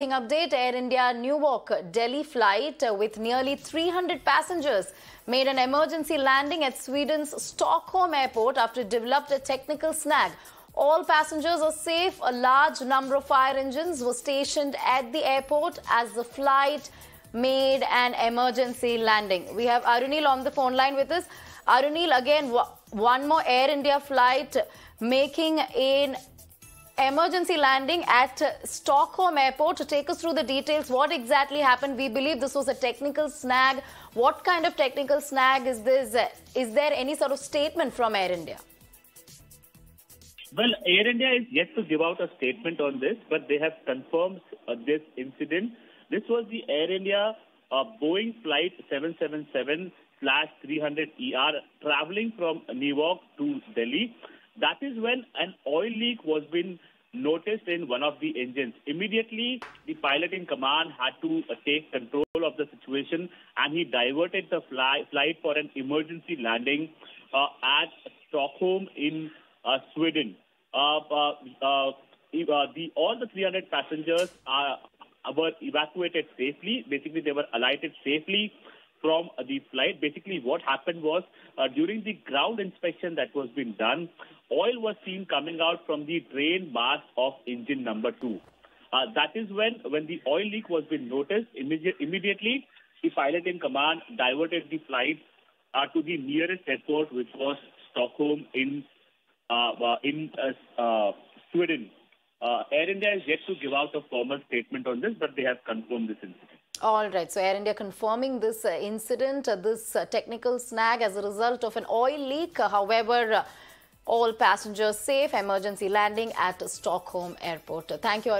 Update, Air India Newark Delhi flight with nearly 300 passengers made an emergency landing at Sweden's Stockholm airport after it developed a technical snag. All passengers are safe. A large number of fire engines were stationed at the airport as the flight made an emergency landing. We have Arunil on the phone line with us. Arunil, again, one more Air India flight making an emergency landing at Stockholm airport. To take us through the details, what exactly happened? We believe this was a technical snag. What kind of technical snag is this? Is there any sort of statement from Air India? Well, Air India is yet to give out a statement on this, but they have confirmed this incident. This was the Air India Boeing flight 777-300ER traveling from Newark to Delhi. That is when an oil leak was been noticed in one of the engines. Immediately, the pilot in command had to take control of the situation, and he diverted the flight for an emergency landing at Stockholm in Sweden. All the 300 passengers were evacuated safely. Basically, they were alighted safely from the flight. Basically, what happened was during the ground inspection that was being done, oil was seen coming out from the drain mask of engine number 2. That is when the oil leak was being noticed. Immediately, the pilot in command diverted the flight to the nearest airport, which was Stockholm in Sweden. Air India is yet to give out a formal statement on this, but they have confirmed this incident. All right. So Air India confirming this incident, this technical snag as a result of an oil leak. However, all passengers safe. Emergency landing at Stockholm airport. Thank you.